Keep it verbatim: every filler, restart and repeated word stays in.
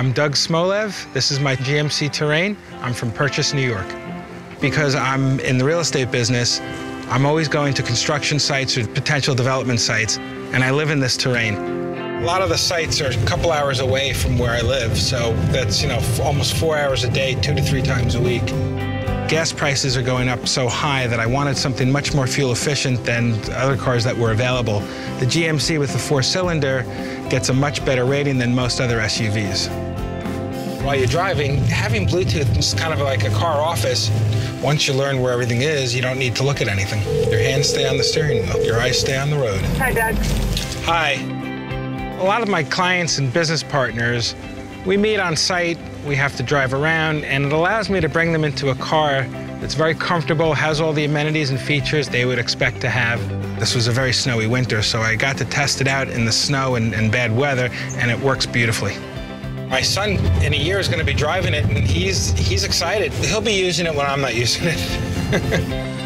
I'm Doug Smolev. This is my G M C Terrain. I'm from Purchase, New York. Because I'm in the real estate business, I'm always going to construction sites or potential development sites, and I live in this terrain. A lot of the sites are a couple hours away from where I live, so that's, you know, almost four hours a day, two to three times a week. Gas prices are going up so high that I wanted something much more fuel efficient than other cars that were available. The G M C with the four-cylinder gets a much better rating than most other S U Vs. While you're driving, having Bluetooth is kind of like a car office. Once you learn where everything is, you don't need to look at anything. Your hands stay on the steering wheel, your eyes stay on the road. Hi, Doug. Hi. A lot of my clients and business partners, we meet on site, we have to drive around, and it allows me to bring them into a car that's very comfortable, has all the amenities and features they would expect to have. This was a very snowy winter, so I got to test it out in the snow and, and bad weather, and it works beautifully. My son, in a year, is going to be driving it, and he's, he's excited. He'll be using it when I'm not using it.